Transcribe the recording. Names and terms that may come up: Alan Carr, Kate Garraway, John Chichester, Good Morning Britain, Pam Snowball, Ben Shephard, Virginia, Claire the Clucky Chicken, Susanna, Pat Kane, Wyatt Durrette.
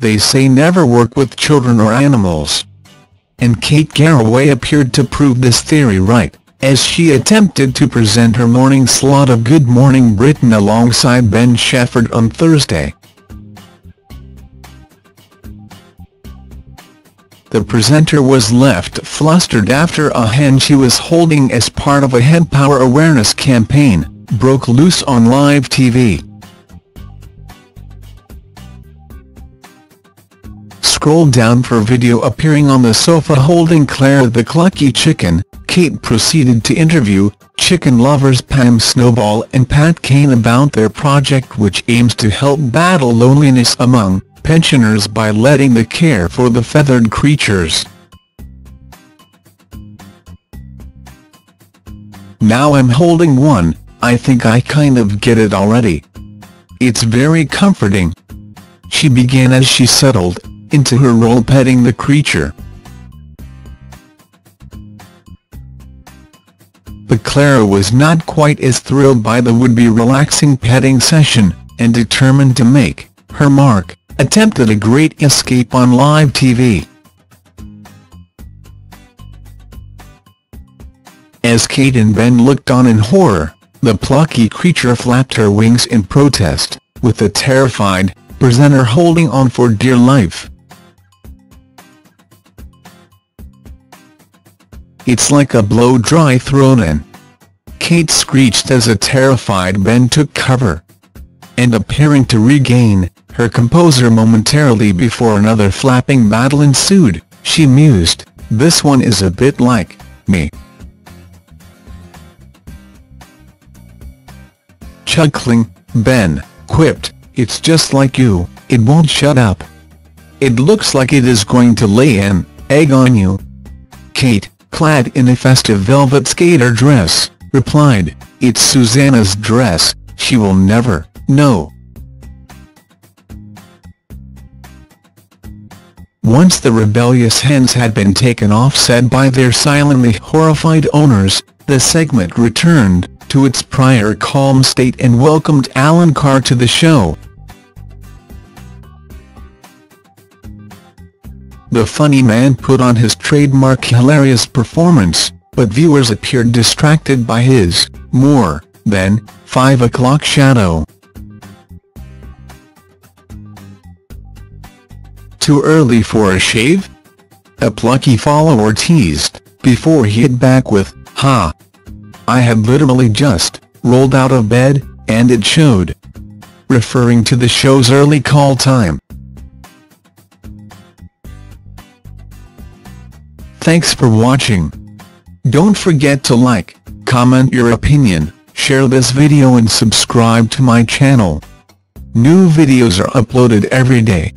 They say never work with children or animals. And Kate Garraway appeared to prove this theory right, as she attempted to present her morning slot of Good Morning Britain alongside Ben Shephard on Thursday. The presenter was left flustered after a hand she was holding as part of a head power awareness campaign broke loose on live TV. Scroll down for video appearing on the sofa holding Claire the Clucky Chicken. Kate proceeded to interview chicken lovers Pam Snowball and Pat Kane about their project, which aims to help battle loneliness among pensioners by letting the care for the feathered creatures. "Now I'm holding one, I think I kind of get it already. It's very comforting," she began as she settled into her role petting the creature. But Claire was not quite as thrilled by the would-be relaxing petting session, and determined to make her mark, attempted a great escape on live TV. As Kate and Ben looked on in horror, the plucky creature flapped her wings in protest, with the terrified presenter holding on for dear life. "It's like a blow-dry thrown in," Kate screeched as a terrified Ben took cover. And appearing to regain her composure momentarily before another flapping battle ensued, she mused, "This one is a bit like me." Chuckling, Ben quipped, "It's just like you, it won't shut up. It looks like it is going to lay an egg on you." Kate, clad in a festive velvet skater dress, replied, "It's Susanna's dress, she will never know." Once the rebellious hens had been taken off set by their silently horrified owners, the segment returned to its prior calm state and welcomed Alan Carr to the show. The funny man put on his trademark hilarious performance, but viewers appeared distracted by his more than 5 o'clock shadow. "Too early for a shave?" a plucky follower teased, before he hit back with, "Ha! I had literally just rolled out of bed, and it showed," referring to the show's early call time. Thanks for watching. Don't forget to like, comment your opinion, share this video and subscribe to my channel. New videos are uploaded every day.